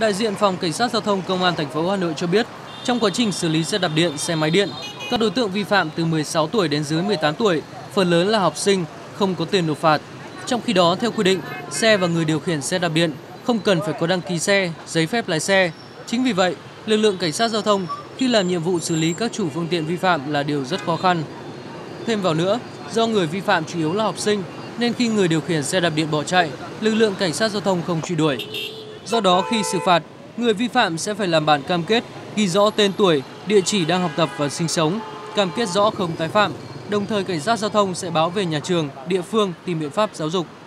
Đại diện Phòng Cảnh sát Giao thông Công an thành phố Hà Nội cho biết, trong quá trình xử lý xe đạp điện, xe máy điện, các đối tượng vi phạm từ 16 tuổi đến dưới 18 tuổi, phần lớn là học sinh, không có tiền nộp phạt. Trong khi đó, theo quy định, xe và người điều khiển xe đạp điện không cần phải có đăng ký xe, giấy phép lái xe. Chính vì vậy, lực lượng Cảnh sát Giao thông khi làm nhiệm vụ xử lý các chủ phương tiện vi phạm là điều rất khó khăn. Thêm vào nữa, do người vi phạm chủ yếu là học sinh, nên khi người điều khiển xe đạp điện bỏ chạy, lực lượng Cảnh sát Giao thông không truy đuổi. Do đó, khi xử phạt, người vi phạm sẽ phải làm bản cam kết ghi rõ tên tuổi, địa chỉ đang học tập và sinh sống, cam kết rõ không tái phạm. Đồng thời, Cảnh sát Giao thông sẽ báo về nhà trường, địa phương tìm biện pháp giáo dục.